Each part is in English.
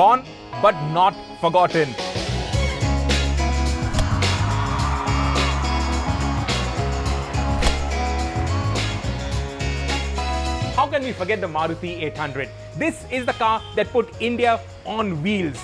gone but not forgotten. How can we forget the Maruti 800? This is the car that put India on wheels.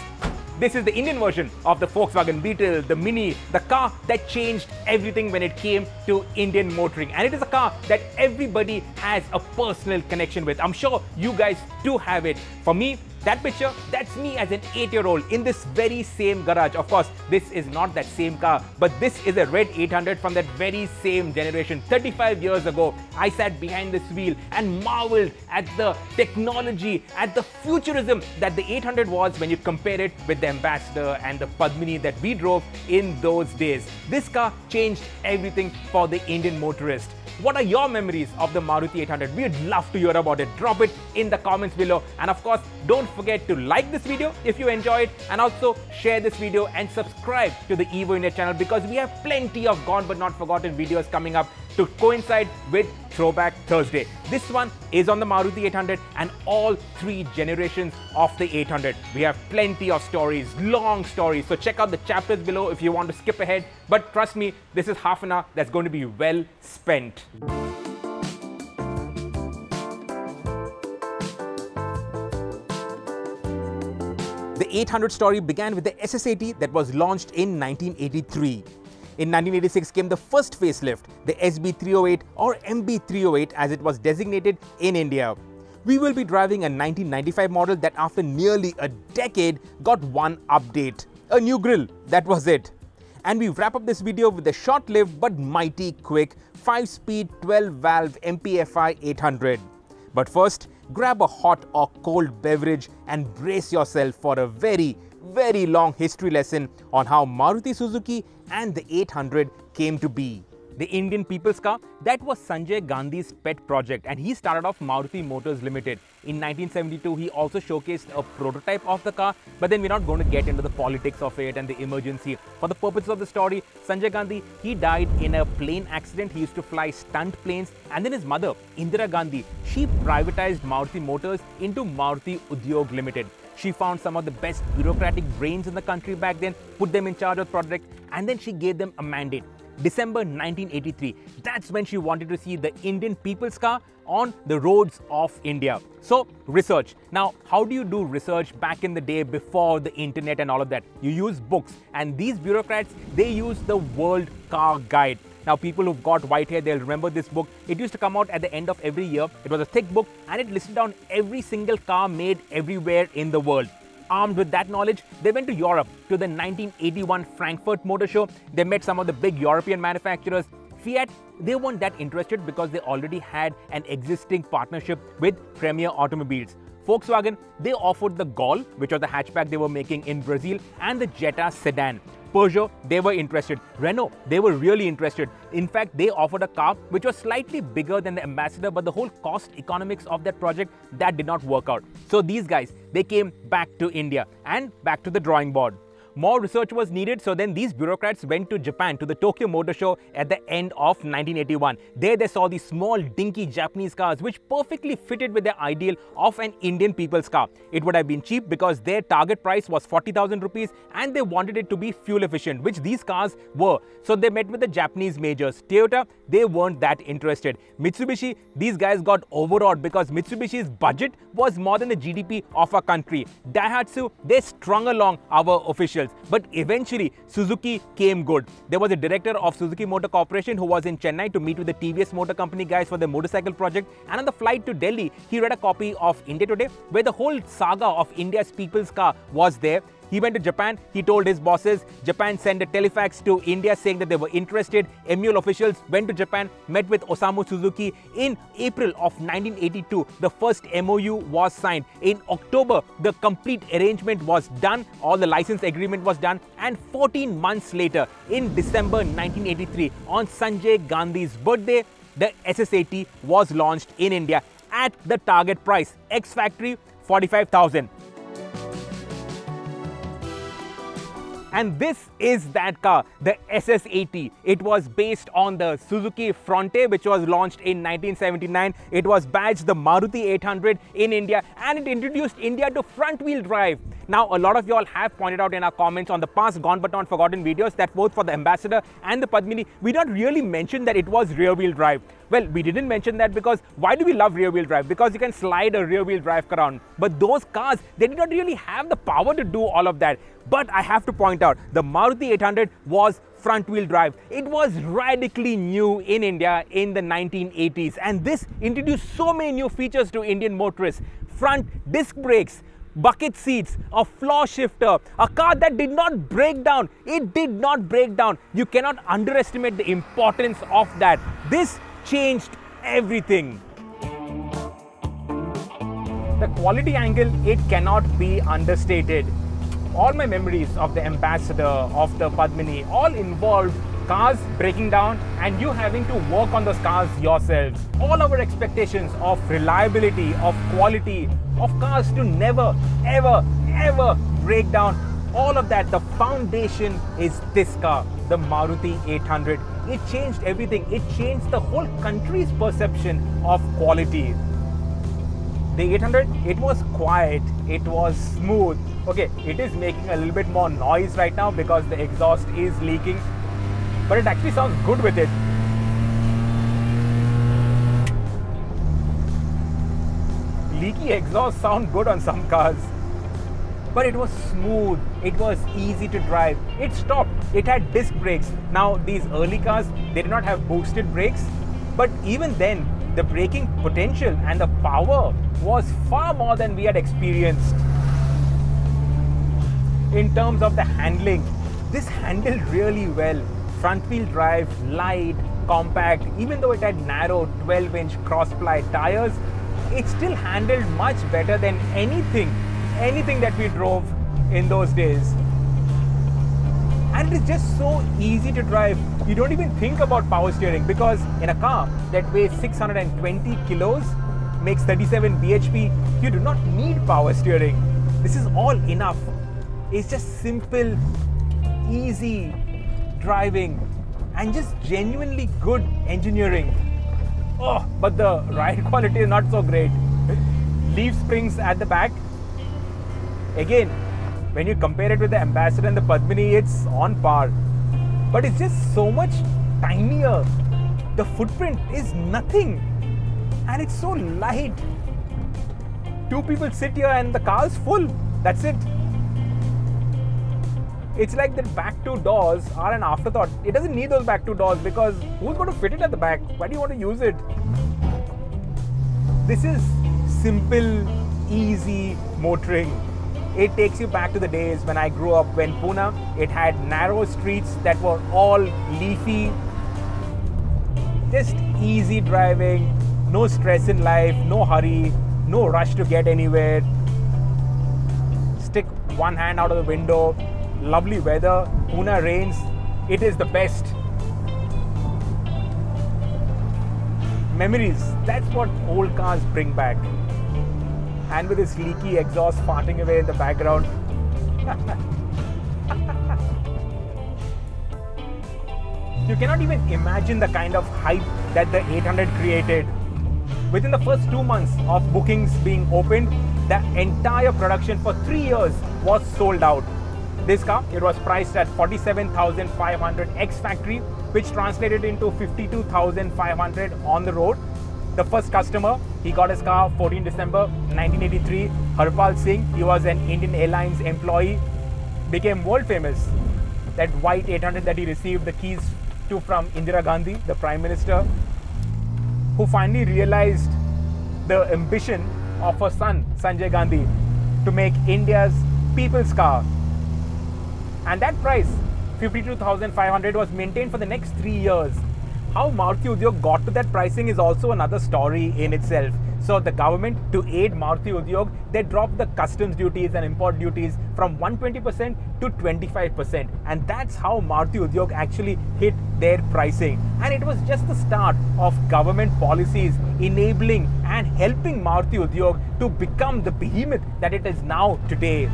This is the Indian version of the Volkswagen Beetle, the Mini, the car that changed everything when it came to Indian motoring. And it is a car that everybody has a personal connection with. I'm sure you guys do have it. For me, that picture, that's me as an 8-year-old in this very same garage. Of course, this is not that same car, but this is a red 800 from that very same generation. 35 years ago, I sat behind this wheel and marveled at the technology, at the futurism that the 800 was when you compare it with the Ambassador and the Padmini that we drove in those days. This car changed everything for the Indian motorist. What are your memories of the Maruti 800? We'd love to hear about it. Drop it in the comments below. And of course, don't forget to like this video if you enjoy it, and also share this video and subscribe to the Evo India channel, because we have plenty of Gone But Not Forgotten videos coming up to coincide with Throwback Thursday. This one is on the Maruti 800 and all three generations of the 800. We have plenty of stories, long stories. So check out the chapters below if you want to skip ahead. But trust me, this is half an hour that's going to be well spent. The 800 story began with the SS80 that was launched in 1983. In 1986 came the first facelift, the SB308 or MB308 as it was designated in India. We will be driving a 1995 model that after nearly a decade got one update, a new grille, that was it. And we wrap up this video with the short-lived but mighty quick 5-speed 12-valve MPFI 800. But first, grab a hot or cold beverage and brace yourself for a very long history lesson on how Maruti Suzuki and the 800 came to be. The Indian people's car, that was Sanjay Gandhi's pet project, and he started off Maruti Motors Limited. In 1972, he also showcased a prototype of the car, but then we're not going to get into the politics of it and the emergency. For the purpose of the story, Sanjay Gandhi, he died in a plane accident. He used to fly stunt planes, and then his mother, Indira Gandhi, she privatized Maruti Motors into Maruti Udyog Limited. She found some of the best bureaucratic brains in the country back then, put them in charge of the project, and then she gave them a mandate. December 1983, that's when she wanted to see the Indian people's car on the roads of India. So research. Now, how do you do research back in the day before the internet and all of that? You use books, and these bureaucrats, they use the World Car Guide. Now, people who've got white hair, they'll remember this book. It used to come out at the end of every year. It was a thick book, and it listed down every single car made everywhere in the world. Armed with that knowledge, they went to Europe to the 1981 Frankfurt Motor Show. They met some of the big European manufacturers. Fiat, they weren't that interested because they already had an existing partnership with Premier Automobiles. Volkswagen, they offered the Gol, which was the hatchback they were making in Brazil, and the Jetta sedan. Peugeot, they were interested. Renault, they were really interested. In fact, they offered a car which was slightly bigger than the Ambassador, but the whole cost economics of that project, that did not work out. So these guys, they came back to India and back to the drawing board. More research was needed, so then these bureaucrats went to Japan, to the Tokyo Motor Show at the end of 1981. There they saw these small, dinky Japanese cars which perfectly fitted with their ideal of an Indian people's car. It would have been cheap because their target price was 40,000 rupees and they wanted it to be fuel efficient, which these cars were. So they met with the Japanese majors. Toyota, they weren't that interested. Mitsubishi, these guys got overawed because Mitsubishi's budget was more than the GDP of our country. Daihatsu, they strung along our officials. But eventually, Suzuki came good. There was a director of Suzuki Motor Corporation who was in Chennai to meet with the TVS Motor Company guys for the motorcycle project. And on the flight to Delhi, he read a copy of India Today, where the whole saga of India's people's car was there. He went to Japan, he told his bosses. Japan sent a telefax to India saying that they were interested. MUL officials went to Japan, met with Osamu Suzuki. In April of 1982, the first MOU was signed. In October, the complete arrangement was done, all the license agreement was done. And 14 months later, in December 1983, on Sanjay Gandhi's birthday, the SS80 was launched in India at the target price, ex-factory 45,000. And this is that car, the SS80. It was based on the Suzuki Fronte, which was launched in 1979. It was badged the Maruti 800 in India, and it introduced India to front-wheel drive. Now, a lot of y'all have pointed out in our comments on the past Gone But Not Forgotten videos that both for the Ambassador and the Padmini, we don't really mention that it was rear-wheel drive. Well, we didn't mention that because why do we love rear-wheel drive? Because you can slide a rear-wheel drive car around. But those cars, they did not really have the power to do all of that. But I have to point out, the Maruti 800 was front-wheel drive. It was radically new in India in the 1980s. And this introduced so many new features to Indian motorists. Front disc brakes, bucket seats, a floor shifter, a car that did not break down. It did not break down. You cannot underestimate the importance of that. This changed everything. The quality angle, it cannot be understated. All my memories of the Ambassador, of the Padmini, all involved cars breaking down and you having to work on those cars yourselves. All our expectations of reliability, of quality, of cars to never, ever, ever break down, all of that, the foundation is this car, the Maruti 800. It changed everything. It changed the whole country's perception of quality. The 800, it was quiet, it was smooth. Okay, it is making a little bit more noise right now because the exhaust is leaking, but it actually sounds good with it. Leaky exhaust sound good on some cars. But it was smooth, it was easy to drive, it stopped, it had disc brakes. Now these early cars, they did not have boosted brakes, but even then the braking potential and the power was far more than we had experienced. In terms of the handling, this handled really well. Front wheel drive, light, compact, even though it had narrow 12-inch cross-ply tires, it still handled much better than anything that we drove in those days. And it is just so easy to drive. You don't even think about power steering because in a car that weighs 620 kilos, makes 37 bhp, you do not need power steering. This is all enough. It's just simple, easy driving and just genuinely good engineering. Oh, but the ride quality is not so great. Leaf springs at the back. Again, when you compare it with the Ambassador and the Padmini, it's on par. But it's just so much tinier. The footprint is nothing. And it's so light. Two people sit here and the car's full. That's it. It's like the back two doors are an afterthought. It doesn't need those back two doors because who's going to fit it at the back? Why do you want to use it? This is simple, easy motoring. It takes you back to the days when I grew up, when Pune, it had narrow streets that were all leafy. Just easy driving, no stress in life, no hurry, no rush to get anywhere. Stick one hand out of the window, lovely weather, Pune rains, it is the best. Memories, that's what old cars bring back. And with this leaky exhaust farting away in the background. You cannot even imagine the kind of hype that the 800 created. Within the first 2 months of bookings being opened, the entire production for 3 years was sold out. This car, it was priced at 47,500 ex-factory, which translated into 52,500 on the road. The first customer, he got his car 14 December 1983, Harpal Singh. He was an Indian Airlines employee, became world famous. That white 800 that he received the keys to from Indira Gandhi, the Prime Minister, who finally realized the ambition of her son, Sanjay Gandhi, to make India's people's car. And that price, 52,500, was maintained for the next 3 years. How Maruti Udyog got to that pricing is also another story in itself. So the government, to aid Maruti Udyog, they dropped the customs duties and import duties from 120% to 25%. And that's how Maruti Udyog actually hit their pricing. And it was just the start of government policies enabling and helping Maruti Udyog to become the behemoth that it is now today.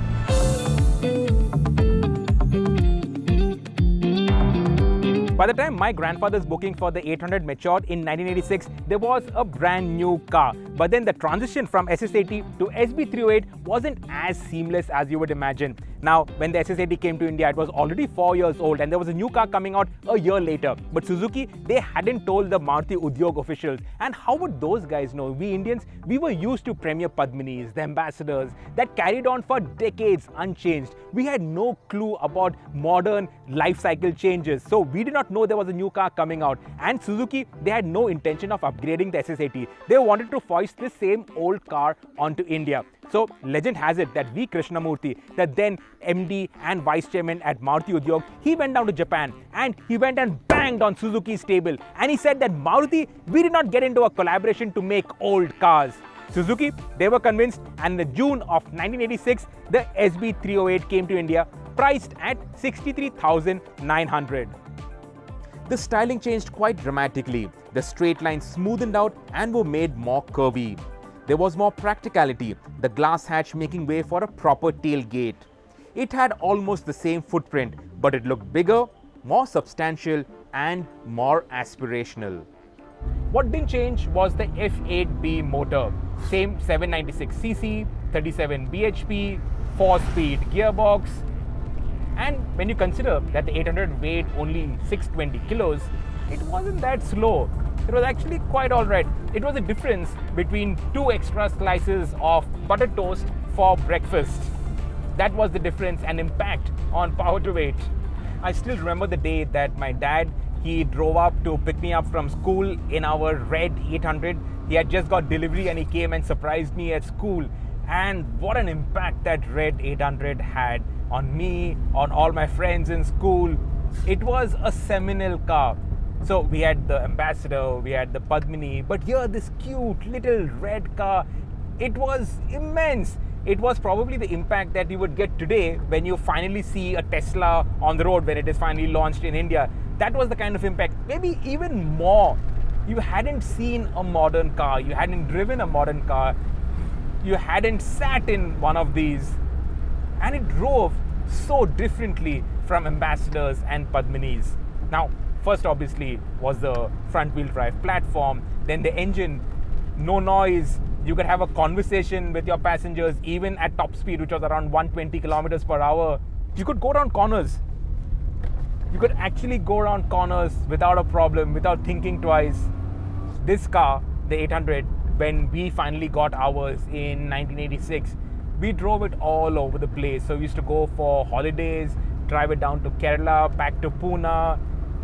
By the time my grandfather's booking for the 800 matured in 1986, there was a brand new car. But then the transition from SS80 to SB308 wasn't as seamless as you would imagine. Now, when the SS80 came to India, it was already 4 years old and there was a new car coming out a year later. But Suzuki, they hadn't told the Maruti Udyog officials. And how would those guys know? We Indians, we were used to Premier Padminis, the Ambassadors, that carried on for decades unchanged. We had no clue about modern life cycle changes. So we did not know there was a new car coming out. And Suzuki, they had no intention of upgrading the SS80. They wanted to foist the same old car onto India. So legend has it that V Krishnamurthy, the then MD and Vice Chairman at Maruti Udyog, he went down to Japan and he went and banged on Suzuki's table and he said that Maruti, we did not get into a collaboration to make old cars. Suzuki, they were convinced, and in the June of 1986, the SB308 came to India, priced at 63,900. The styling changed quite dramatically. The straight lines smoothened out and were made more curvy. There was more practicality, the glass hatch making way for a proper tailgate. It had almost the same footprint, but it looked bigger, more substantial and more aspirational. What didn't change was the F8B motor. Same 796cc, 37 bhp, 4-speed gearbox. And when you consider that the 800 weighed only 620 kilos, it wasn't that slow. It was actually quite alright. It was a difference between 2 extra slices of butter toast for breakfast. That was the difference and impact on power to weight. I still remember the day that my dad, he drove up to pick me up from school in our red 800. He had just got delivery and he came and surprised me at school. And what an impact that red 800 had on me, on all my friends in school. It was a seminal car. So we had the Ambassador, we had the Padmini, but here this cute little red car, it was immense. It was probably the impact that you would get today when you finally see a Tesla on the road when it is finally launched in India. That was the kind of impact, maybe even more. You hadn't seen a modern car, you hadn't driven a modern car, you hadn't sat in one of these, and it drove so differently from Ambassadors and Padminis. Now, first obviously was the front wheel drive platform, then the engine, no noise, you could have a conversation with your passengers even at top speed, which was around 120 km/h. You could go around corners. You could actually go around corners without a problem, without thinking twice. This car, the 800, when we finally got ours in 1986, we drove it all over the place. So we used to go for holidays, drive it down to Kerala, back to Pune,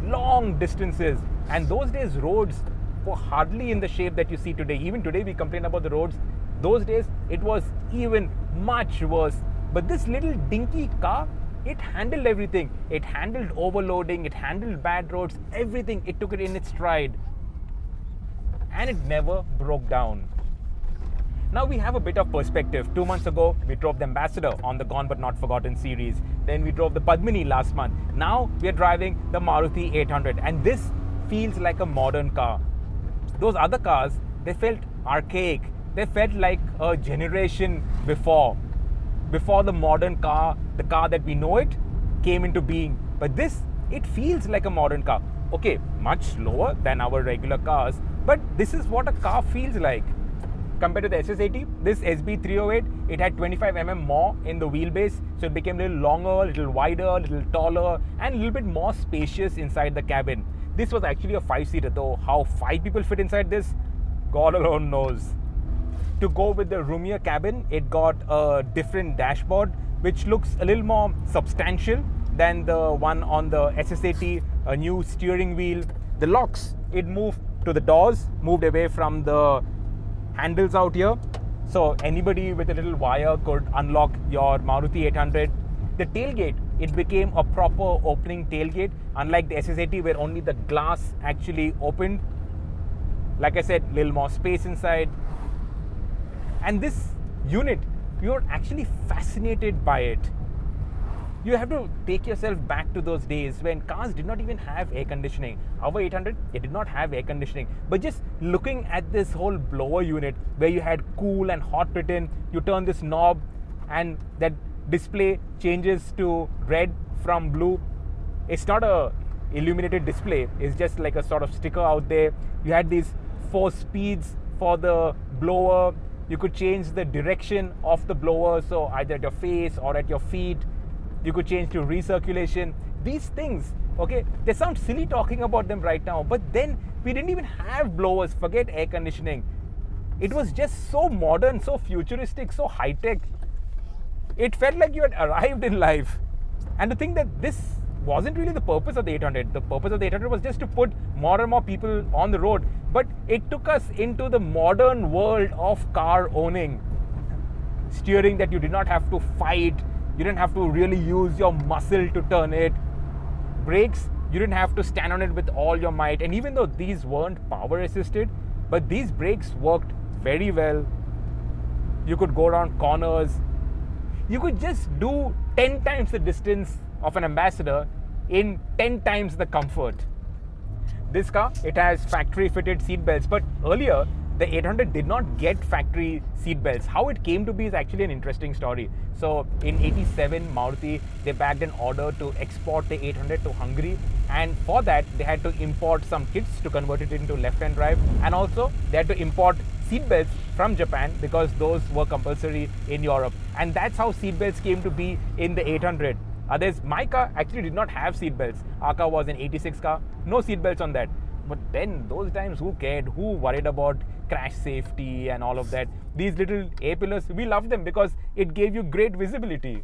long distances. And those days roads were hardly in the shape that you see today. Even today we complain about the roads. Those days it was even much worse. But this little dinky car, it handled everything. It handled overloading, it handled bad roads, everything. It took it in its stride and it never broke down. Now we have a bit of perspective. 2 months ago, we drove the Ambassador on the Gone But Not Forgotten series. Then we drove the Padmini last month. Now we are driving the Maruti 800 and this feels like a modern car. Those other cars, they felt archaic. They felt like a generation before. Before the modern car, the car that we know it, came into being. But this, it feels like a modern car. Okay, much slower than our regular cars, but this is what a car feels like. Compared to the SS80, this SB308, it had 25 mm more in the wheelbase, so it became a little longer, a little wider, a little taller, and a little bit more spacious inside the cabin. This was actually a 5-seater, though how 5 people fit inside this, God alone knows. To go with the roomier cabin, it got a different dashboard, which looks a little more substantial than the one on the SS80, a new steering wheel. The locks, it moved to the doors, moved away from the handles out here, so anybody with a little wire could unlock your Maruti 800. The tailgate, it became a proper opening tailgate, unlike the SS80 where only the glass actually opened. Like I said, a little more space inside. And this unit, you're actually fascinated by it. You have to take yourself back to those days when cars did not even have air conditioning. Our 800, it did not have air conditioning. But just looking at this whole blower unit where you had cool and hot written, you turn this knob and that display changes to red from blue. It's not a illuminated display is just like a sort of sticker out there. You had these 4 speeds for the blower. You could change the direction of the blower, so either at your face or at your feet. You could change to recirculation. These things, okay, they sound silly talking about them right now, but then we didn't even have blowers, forget air conditioning. It was just so modern, so futuristic, so high-tech. It felt like you had arrived in life. And to think that this wasn't really the purpose of the 800. The purpose of the 800 was just to put more and more people on the road. But it took us into the modern world of car owning. Steering that you did not have to fight. You didn't have to really use your muscle to turn it. Brakes, you didn't have to stand on it with all your might. And even though these weren't power assisted, but these brakes worked very well. You could go around corners. You could just do 10 times the distance of an Ambassador in 10 times the comfort. This car, it has factory fitted seat belts, but earlier the 800 did not get factory seat belts. How it came to be is actually an interesting story. So in 87, Maruti, they bagged an order to export the 800 to Hungary, and for that they had to import some kits to convert it into left-hand drive, and also they had to import seat belts from Japan because those were compulsory in Europe. And that's how seat belts came to be in the 800. My car actually did not have seat belts. Our car was an 86 car, no seat belts on that. But then those times, who cared? Who worried about crash safety and all of that? These little A-pillars, we loved them because it gave you great visibility.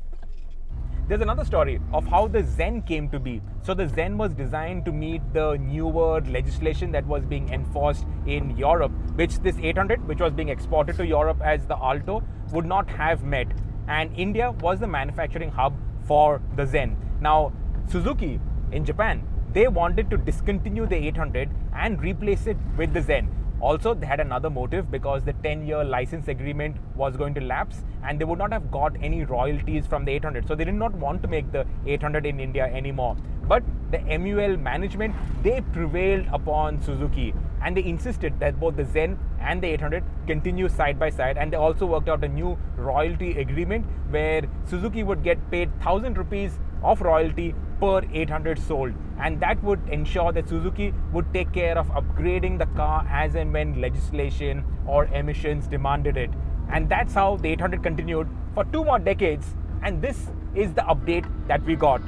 There's another story of how the Zen came to be. So the Zen was designed to meet the newer legislation that was being enforced in Europe, which this 800, which was being exported to Europe as the Alto, would not have met. And India was the manufacturing hub for the Zen. Now, Suzuki in Japan, they wanted to discontinue the 800 and replace it with the Zen. Also, they had another motive because the 10-year license agreement was going to lapse and they would not have got any royalties from the 800. So they did not want to make the 800 in India anymore. But the MUL management, they prevailed upon Suzuki and they insisted that both the Zen and the 800 continue side by side, and they also worked out a new royalty agreement where Suzuki would get paid 1,000 rupees of royalty per 800 sold, and that would ensure that Suzuki would take care of upgrading the car as and when legislation or emissions demanded it. And that's how the 800 continued for 2 more decades, and this is the update that we got.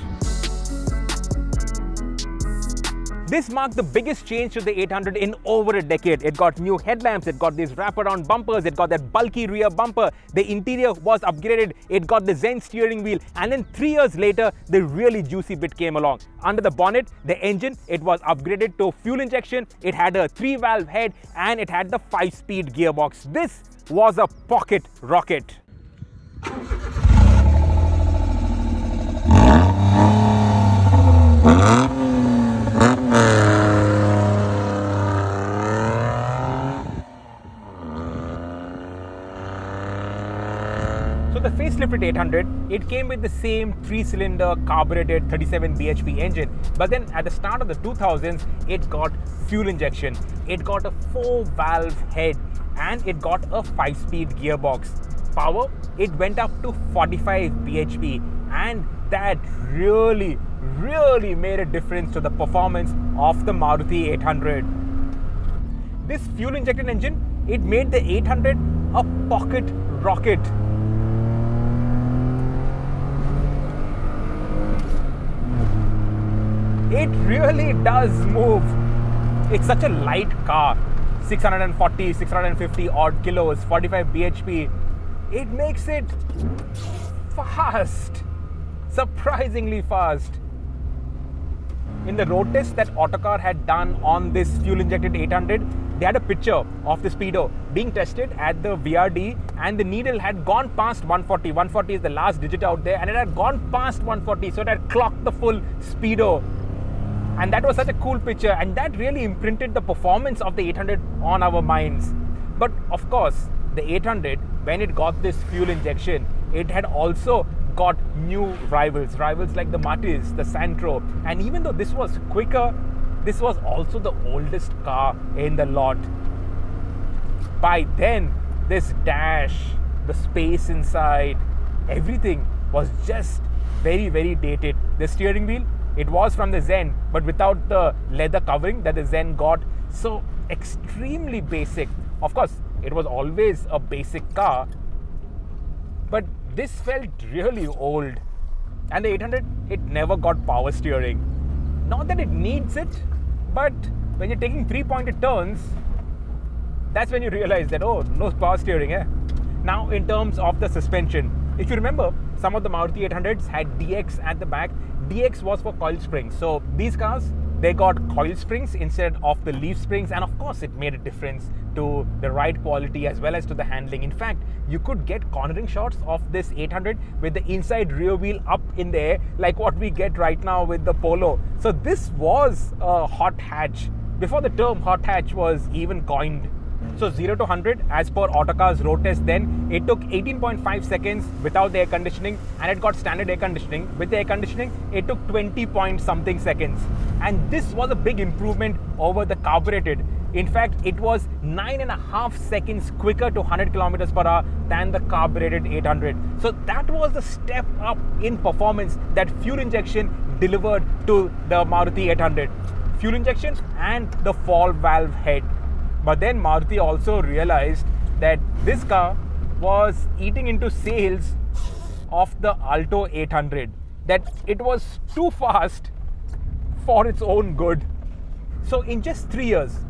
This marked the biggest change to the 800 in over a decade. It got new headlamps, it got these wraparound bumpers, it got that bulky rear bumper, the interior was upgraded, it got the Zen steering wheel, and then 3 years later, the really juicy bit came along. Under the bonnet, the engine, it was upgraded to fuel injection, it had a 3-valve head, and it had the 5-speed gearbox. This was a pocket rocket. The facelifted 800, it came with the same 3-cylinder carbureted 37 bhp engine, but then at the start of the 2000s, it got fuel injection, it got a 4-valve head, and it got a 5-speed gearbox. Power, it went up to 45 bhp, and that really made a difference to the performance of the Maruti 800. This fuel injected engine, it made the 800 a pocket rocket. It really does move. It's such a light car, 640, 650 odd kilos, 45 bhp. It makes it fast, surprisingly fast. In the road test that Autocar had done on this fuel injected 800, they had a picture of the Speedo being tested at the VRD, and the needle had gone past 140. 140 is the last digit out there, and it had gone past 140, so it had clocked the full Speedo. And that was such a cool picture, and that really imprinted the performance of the 800 on our minds. But of course, the 800, when it got this fuel injection, it had also got new rivals like the Matiz, the Santro. And even though this was quicker, this was also the oldest car in the lot. By then, this dash, the space inside, everything was just very dated. The steering wheel, It was from the Zen, but without the leather covering that the Zen got. So extremely basic. Of course, it was always a basic car, but this felt really old. And the 800, it never got power steering. Not that it needs it, but when you're taking three-pointed turns, that's when you realize that, oh, no power steering, eh? Now, in terms of the suspension, if you remember, some of the Maruti 800s had DX at the back. DX was for coil springs. So these cars, they got coil springs instead of the leaf springs. And of course, it made a difference to the ride quality as well as to the handling. In fact, you could get cornering shots of this 800 with the inside rear wheel up in the air, like what we get right now with the Polo. So this was a hot hatch before the term hot hatch was even coined. So 0 to 100, as per Autocar's road test then, it took 18.5 seconds without the air conditioning, and it got standard air conditioning. With the air conditioning, it took 20 point something seconds. And this was a big improvement over the carbureted. In fact, it was 9.5 seconds quicker to 100 kilometers per hour than the carbureted 800. So that was the step up in performance that fuel injection delivered to the Maruti 800. Fuel injection and the fall valve head. But then Maruti also realized that this car was eating into sales of the Alto 800, that it was too fast for its own good. So in just three years,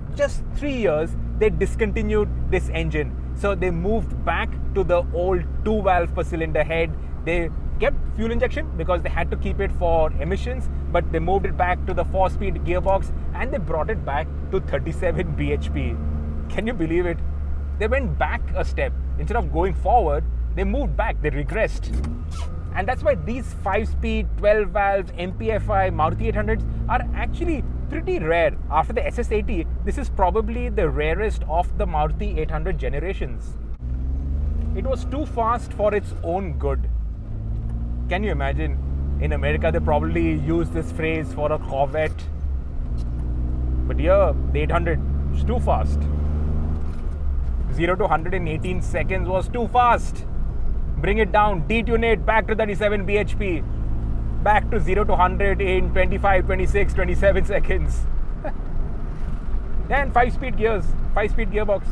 they discontinued this engine. So they moved back to the old 2-valve per cylinder head. They kept fuel injection because they had to keep it for emissions, but they moved it back to the 4-speed gearbox and they brought it back to 37 bhp. Can you believe it? They went back a step. Instead of going forward, they moved back, they regressed. And that's why these 5-speed, 12-valve, MPFI, Maruti 800s are actually pretty rare. After the SS80, this is probably the rarest of the Maruti 800 generations. It was too fast for its own good. Can you imagine? In America, they probably use this phrase for a Corvette. But here, the 800 is too fast. 0 to 118 seconds was too fast. Bring it down, detune it back to 37 bhp. Back to 0 to 100 in 25, 26, 27 seconds. Then 5-speed gears, 5-speed gearbox.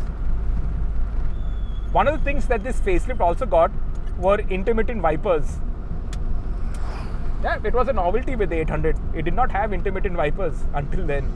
One of the things that this facelift also got were intermittent wipers. Yeah, it was a novelty with the 800. It did not have intermittent wipers until then.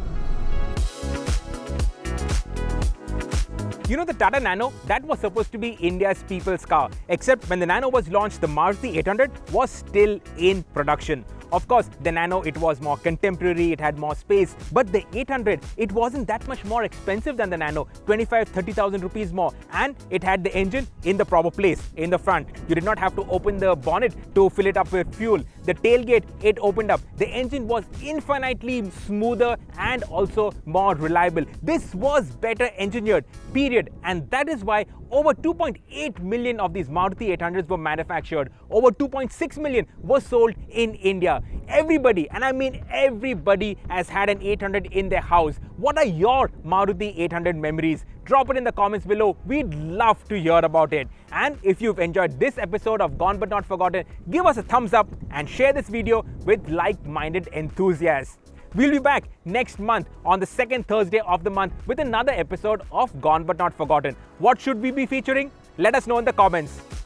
You know the Tata Nano? That was supposed to be India's people's car. Except when the Nano was launched, the Maruti 800 was still in production. Of course, the Nano, it was more contemporary, it had more space. But the 800, it wasn't that much more expensive than the Nano. 25,000-30,000 rupees more. And it had the engine in the proper place, in the front. You did not have to open the bonnet to fill it up with fuel. The tailgate, it opened up. The engine was infinitely smoother and also more reliable. This was better engineered, period. And that is why over 2.8 million of these Maruti 800s were manufactured. Over 2.6 million were sold in India. Everybody, and I mean everybody, has had an 800 in their house. What are your Maruti 800 memories? Drop it in the comments below. We'd love to hear about it. And if you've enjoyed this episode of Gone But Not Forgotten, give us a thumbs up and share this video with like-minded enthusiasts. We'll be back next month on the second Thursday of the month with another episode of Gone But Not Forgotten. What should we be featuring? Let us know in the comments.